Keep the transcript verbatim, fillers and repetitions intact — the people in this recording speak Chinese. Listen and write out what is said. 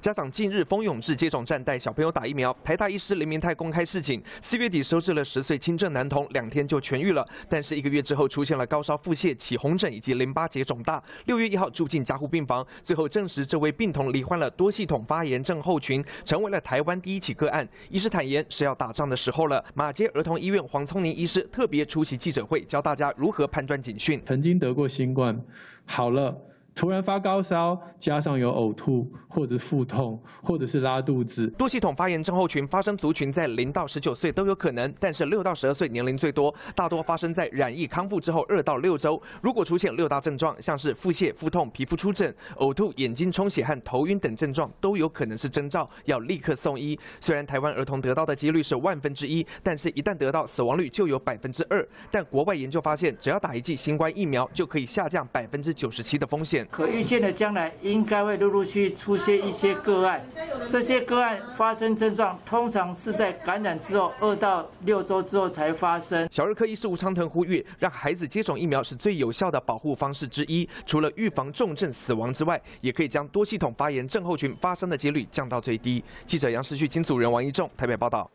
家长近日蜂拥至接种站带小朋友打疫苗。台大医师林明泰公开示警，四月底收治了十岁轻症男童，两天就痊愈了，但是一个月之后出现了高烧、腹泻、起红疹以及淋巴结肿大。六月一号住进加护病房，最后证实这位病童罹患了多系统发炎症候群，成为了台湾第一起个案。医师坦言是要打仗的时候了。马偕儿童医院黄聪宁医师特别出席记者会，教大家如何判断警讯。曾经得过新冠，好了。 突然发高烧，加上有呕吐或者腹痛，或者是拉肚子。多系统发炎症候群发生族群在零到十九岁都有可能，但是六到十二岁年龄最多，大多发生在染疫康复之后二到六周。如果出现六大症状，像是腹泻、腹痛、皮肤出疹、呕吐、眼睛充血和头晕等症状，都有可能是征兆，要立刻送医。虽然台湾儿童得到的几率是万分之一，但是一旦得到，死亡率就有百分之二。但国外研究发现，只要打一剂新冠疫苗，就可以下降百分之九十七的风险。 可预见的将来应该会陆陆续出现一些个案，这些个案发生症状通常是在感染之后二到六周之后才发生。小儿科医师吴昌腾呼吁，让孩子接种疫苗是最有效的保护方式之一。除了预防重症死亡之外，也可以将多系统发炎症候群发生的几率降到最低。记者杨世旭、金祖仁、王一仲台北报道。